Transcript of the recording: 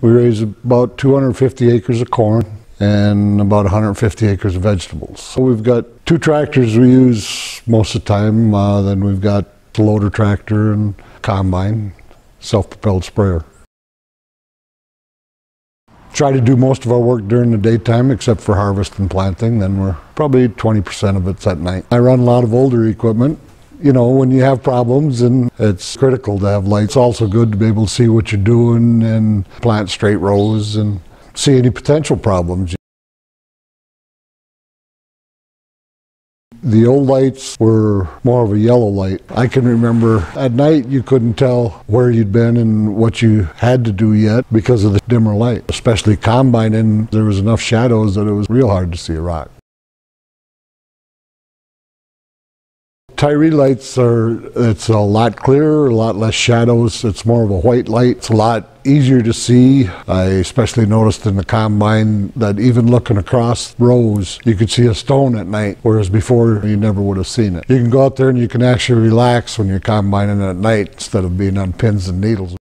We raise about 250 acres of corn and about 150 acres of vegetables. So we've got two tractors we use most of the time. Then we've got the loader tractor and combine, self-propelled sprayer. Try to do most of our work during the daytime except for harvest and planting. Then we're probably 20% of it's at night. I run a lot of older equipment. You know, when you have problems, and it's critical to have lights. It's also good to be able to see what you're doing and plant straight rows and see any potential problems. The old lights were more of a yellow light. I can remember at night you couldn't tell where you'd been and what you had to do yet because of the dimmer light, especially combining. There was enough shadows that it was real hard to see a rock. Tyri lights it's a lot clearer, a lot less shadows. It's more of a white light. It's a lot easier to see. I especially noticed in the combine that even looking across rows, you could see a stone at night, whereas before you never would have seen it. You can go out there and you can actually relax when you're combining at night instead of being on pins and needles.